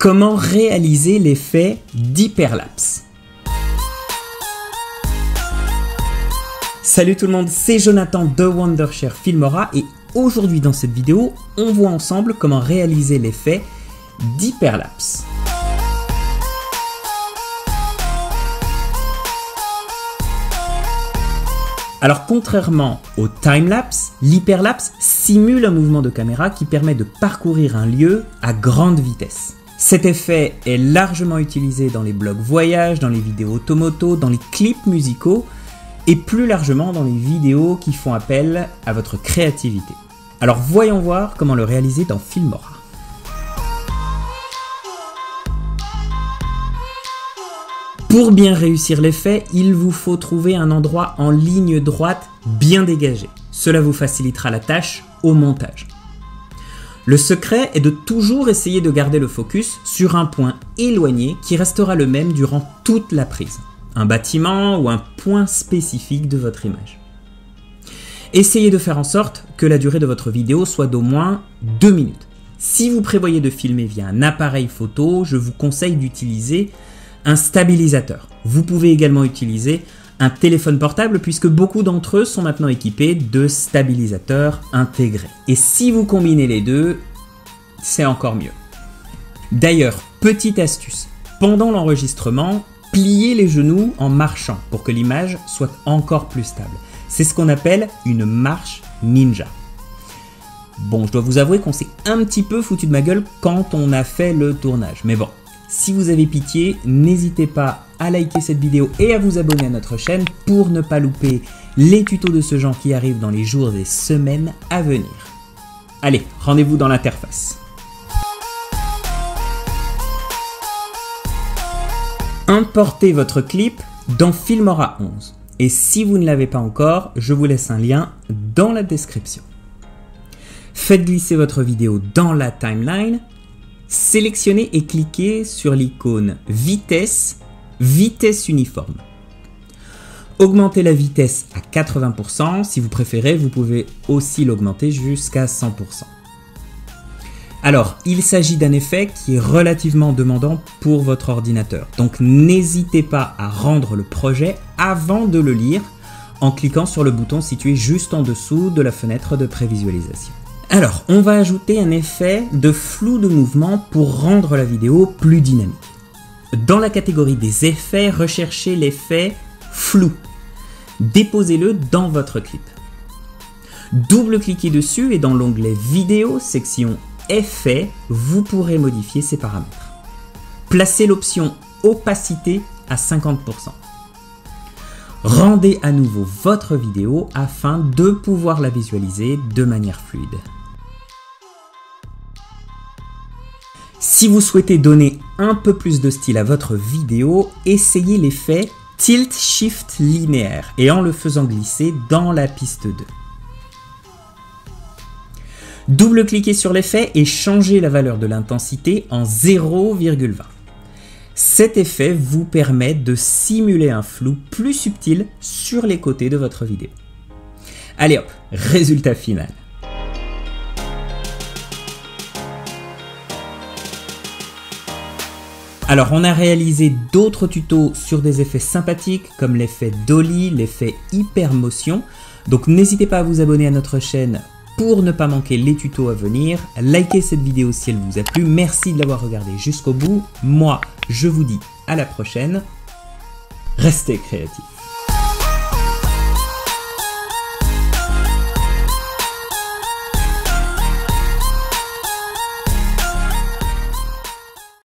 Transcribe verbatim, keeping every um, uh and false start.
Comment réaliser l'effet d'hyperlapse? Salut tout le monde, c'est Jonathan de Wondershare Filmora et aujourd'hui dans cette vidéo, on voit ensemble comment réaliser l'effet d'hyperlapse. Alors contrairement au timelapse, l'hyperlapse simule un mouvement de caméra qui permet de parcourir un lieu à grande vitesse. Cet effet est largement utilisé dans les blogs voyages, dans les vidéos automoto, dans les clips musicaux et plus largement dans les vidéos qui font appel à votre créativité. Alors voyons voir comment le réaliser dans Filmora. Pour bien réussir l'effet, il vous faut trouver un endroit en ligne droite bien dégagé. Cela vous facilitera la tâche au montage. Le secret est de toujours essayer de garder le focus sur un point éloigné qui restera le même durant toute la prise, un bâtiment ou un point spécifique de votre image. Essayez de faire en sorte que la durée de votre vidéo soit d'au moins deux minutes. Si vous prévoyez de filmer via un appareil photo, je vous conseille d'utiliser un stabilisateur. Vous pouvez également utiliser un téléphone portable puisque beaucoup d'entre eux sont maintenant équipés de stabilisateurs intégrés. Et si vous combinez les deux, c'est encore mieux. D'ailleurs, petite astuce, pendant l'enregistrement, pliez les genoux en marchant pour que l'image soit encore plus stable. C'est ce qu'on appelle une marche ninja. Bon, je dois vous avouer qu'on s'est un petit peu foutu de ma gueule quand on a fait le tournage, mais bon. Si vous avez pitié, n'hésitez pas à liker cette vidéo et à vous abonner à notre chaîne pour ne pas louper les tutos de ce genre qui arrivent dans les jours et semaines à venir. Allez, rendez-vous dans l'interface. Importez votre clip dans Filmora onze. Et si vous ne l'avez pas encore, je vous laisse un lien dans la description. Faites glisser votre vidéo dans la timeline. Sélectionnez et cliquez sur l'icône vitesse, vitesse uniforme. Augmentez la vitesse à quatre-vingts pour cent. Si vous préférez, vous pouvez aussi l'augmenter jusqu'à cent pour cent. Alors, il s'agit d'un effet qui est relativement demandant pour votre ordinateur. Donc, n'hésitez pas à rendre le projet avant de le lire en cliquant sur le bouton situé juste en dessous de la fenêtre de prévisualisation. Alors, on va ajouter un effet de flou de mouvement pour rendre la vidéo plus dynamique. Dans la catégorie des effets, recherchez l'effet flou. Déposez-le dans votre clip. Double-cliquez dessus et dans l'onglet vidéo, section effets, vous pourrez modifier ses paramètres. Placez l'option opacité à cinquante pour cent. Rendez à nouveau votre vidéo afin de pouvoir la visualiser de manière fluide. Si vous souhaitez donner un peu plus de style à votre vidéo, essayez l'effet Tilt-Shift linéaire et en le faisant glisser dans la piste deux. Double-cliquez sur l'effet et changez la valeur de l'intensité en zéro virgule vingt. Cet effet vous permet de simuler un flou plus subtil sur les côtés de votre vidéo. Allez hop, résultat final. Alors, on a réalisé d'autres tutos sur des effets sympathiques comme l'effet dolly, l'effet hypermotion. Donc, n'hésitez pas à vous abonner à notre chaîne pour ne pas manquer les tutos à venir. Likez cette vidéo si elle vous a plu. Merci de l'avoir regardée jusqu'au bout. Moi, je vous dis à la prochaine. Restez créatifs.